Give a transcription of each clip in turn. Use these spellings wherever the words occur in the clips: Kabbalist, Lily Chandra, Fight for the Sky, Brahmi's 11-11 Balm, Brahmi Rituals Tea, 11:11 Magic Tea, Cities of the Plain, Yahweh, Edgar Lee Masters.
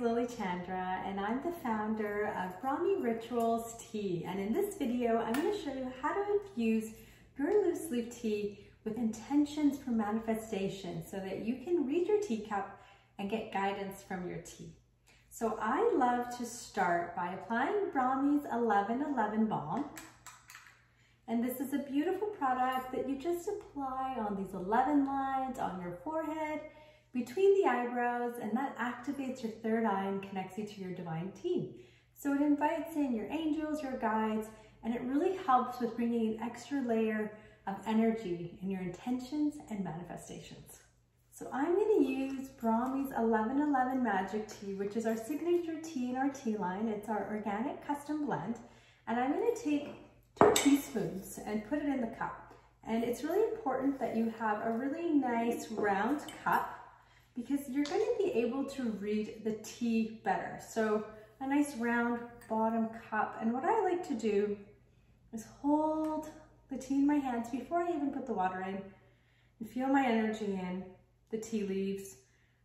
is Lily Chandra and I'm the founder of Brahmi Rituals Tea, and in this video I'm going to show you how to infuse your loose leaf tea with intentions for manifestation so that you can read your teacup and get guidance from your tea. So I love to start by applying Brahmi's 11-11 Balm, and this is a beautiful product that you just apply on these 11 lines on your forehead, between the eyebrows, and that activates your third eye and connects you to your divine team. So it invites in your angels, your guides, and it really helps with bringing an extra layer of energy in your intentions and manifestations. So I'm going to use Brahmi's 11-11 Magic Tea, which is our signature tea in our tea line. It's our organic custom blend, and I'm going to take 2 teaspoons and put it in the cup. And it's really important that you have a really nice round cup, because you're going to be able to read the tea better. So a nice round bottom cup. And what I like to do is hold the tea in my hands before I even put the water in, and feel my energy in the tea leaves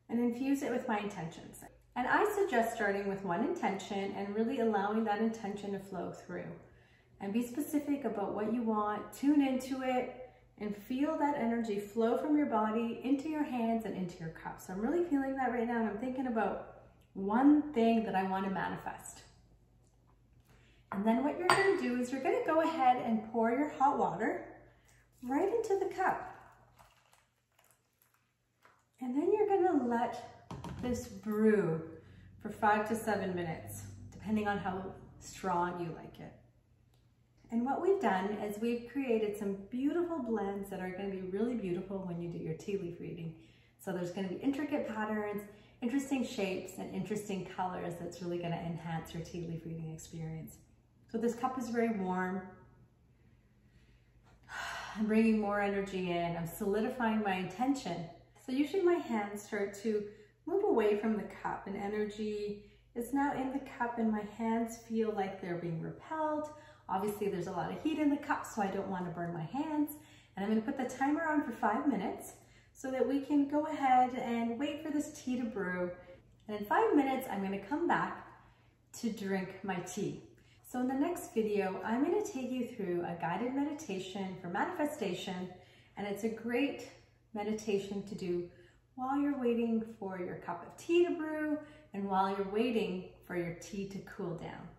and infuse it with my intentions. And I suggest starting with one intention and really allowing that intention to flow through. And be specific about what you want, tune into it, and feel that energy flow from your body into your hands and into your cup. So I'm really feeling that right now, and I'm thinking about one thing that I want to manifest. And then what you're going to do is you're going to go ahead and pour your hot water right into the cup. And then you're going to let this brew for 5 to 7 minutes, depending on how strong you like it. And what we've done is we've created some beautiful blends that are going to be really beautiful when you do your tea leaf reading. So there's going to be intricate patterns, interesting shapes, and interesting colors that's really going to enhance your tea leaf reading experience. So this cup is very warm. I'm bringing more energy in. I'm solidifying my intention. So usually my hands start to move away from the cup, and energy is now in the cup, and my hands feel like they're being repelled. Obviously there's a lot of heat in the cup, so I don't want to burn my hands. And I'm going to put the timer on for 5 minutes so that we can go ahead and wait for this tea to brew. And in 5 minutes, I'm going to come back to drink my tea. So in the next video, I'm going to take you through a guided meditation for manifestation. And it's a great meditation to do while you're waiting for your cup of tea to brew and while you're waiting for your tea to cool down.